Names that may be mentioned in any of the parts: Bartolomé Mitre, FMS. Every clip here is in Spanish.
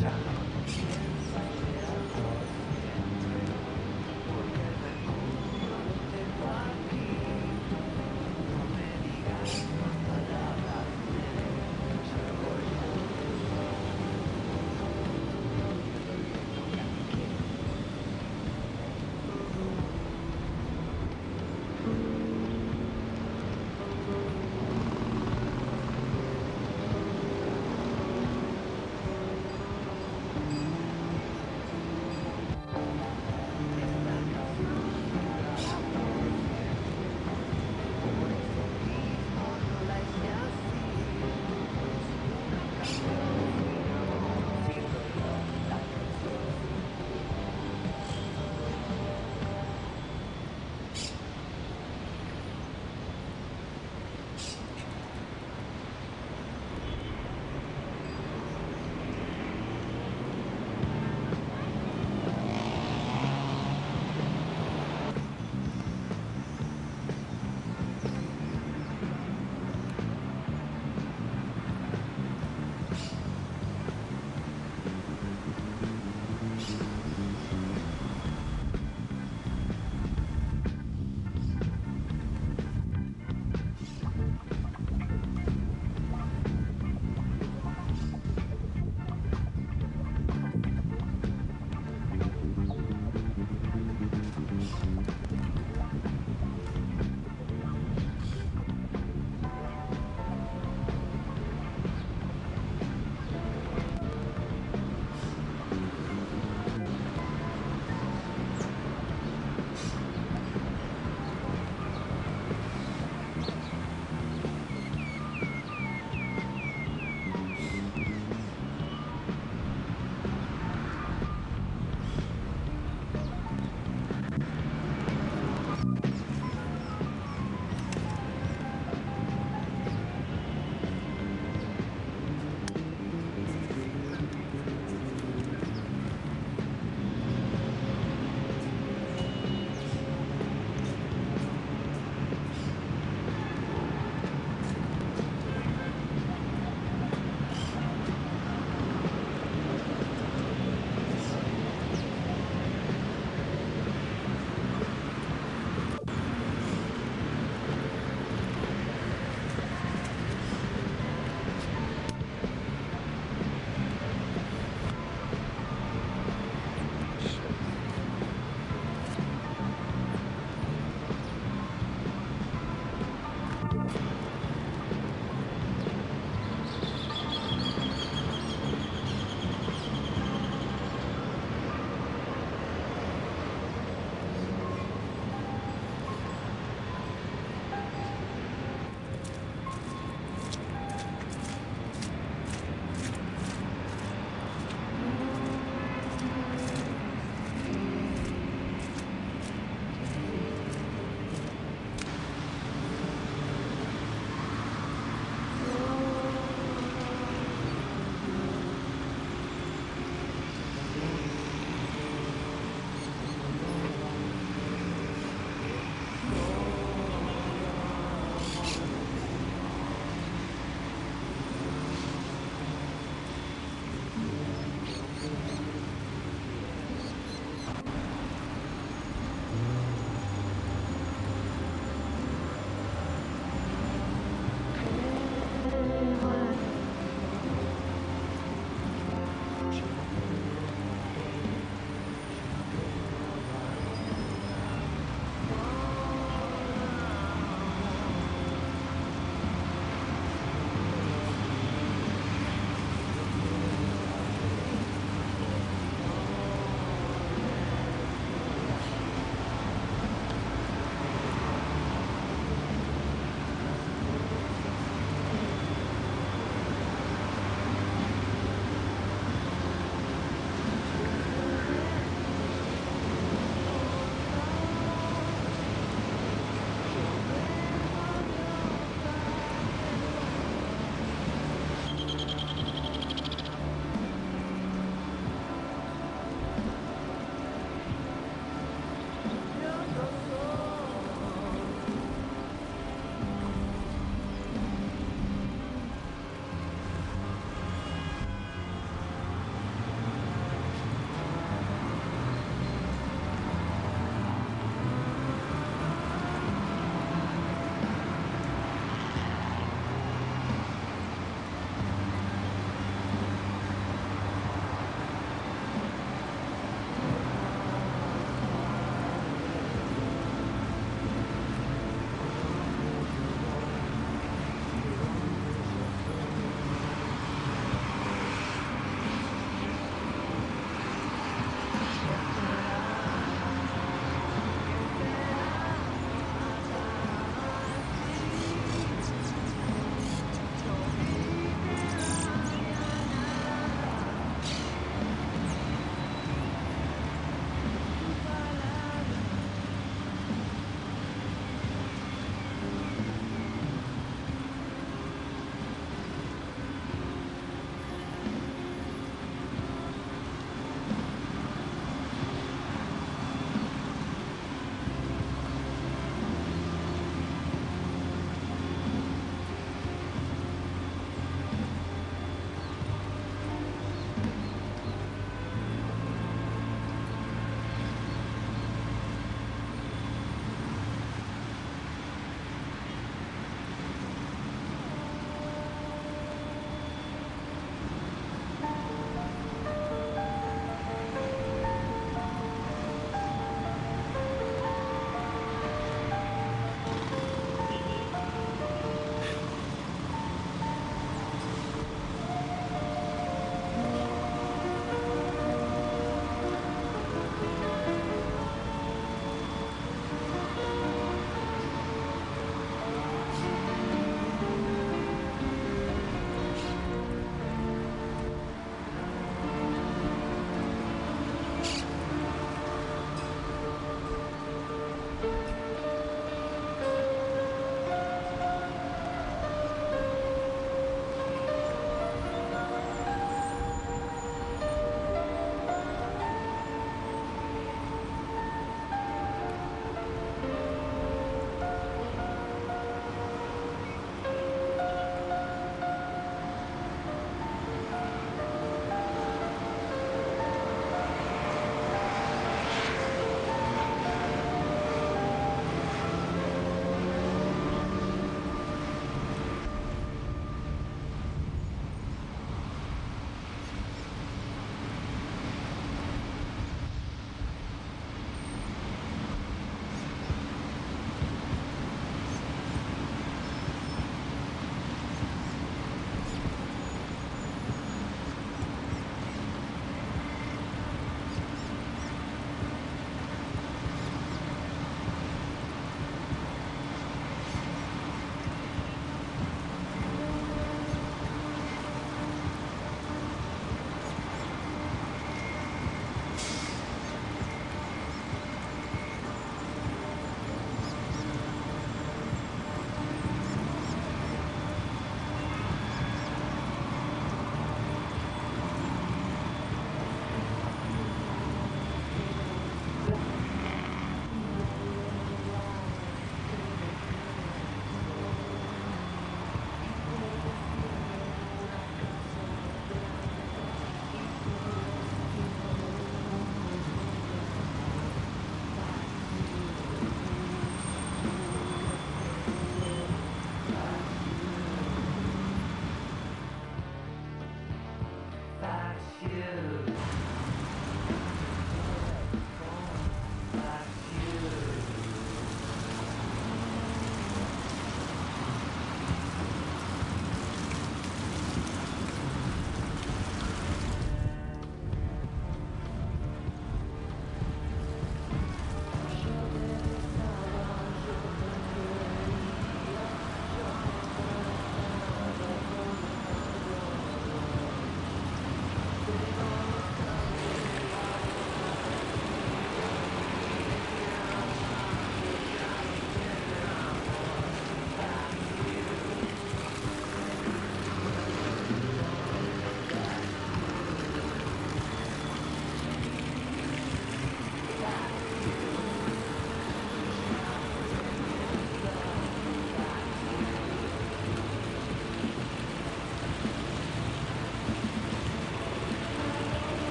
casa.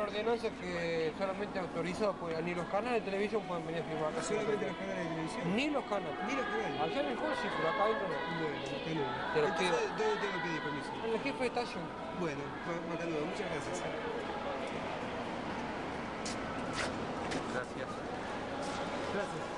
una ordenanza que solamente autorizó, pues, ni los canales de televisión pueden venir a filmar. ¿Solamente los canales de televisión? Ni los canales. Ni los canales. Allá en el juez sí, pero acá dentro no. Bueno, te lo pido. ¿Dónde tengo que pedir permiso? En el jefe de estación. Bueno, Bartolomé, muchas gracias. Gracias. Gracias.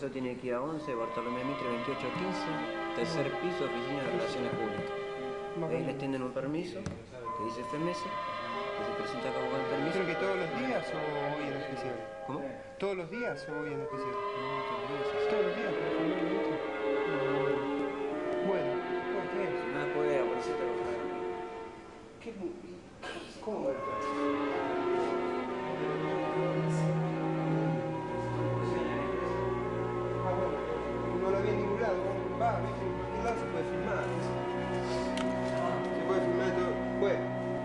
Eso tiene que ir a 11, Bartolomé Mitre 2815, tercer piso, oficina de relaciones públicas. Ahí le extienden un permiso que dice FMS, que se presenta como con el permiso. ¿Creen que todos los días o hoy en especial? ¿Cómo? ¿Todos los días o hoy en especial? No, todos los días. ¿Todos los días? Bueno, ¿por qué? Nada puede aparecer de los caras. ¿Qué? ¿Cómo va a va, viste, en cualquier lado se puede filmar. Se puede filmar todo. Bueno,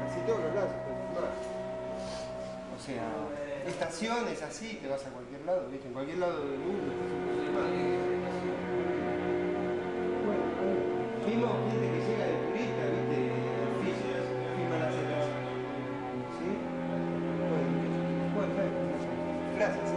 así todos los lados se puede filmar. O sea, estaciones así, te vas a cualquier lado, viste, en cualquier lado del mundo se puede filmar. Bueno, vimos gente que llega de turista, viste, edificios, filma las cenas. ¿Sí? Bueno, gracias,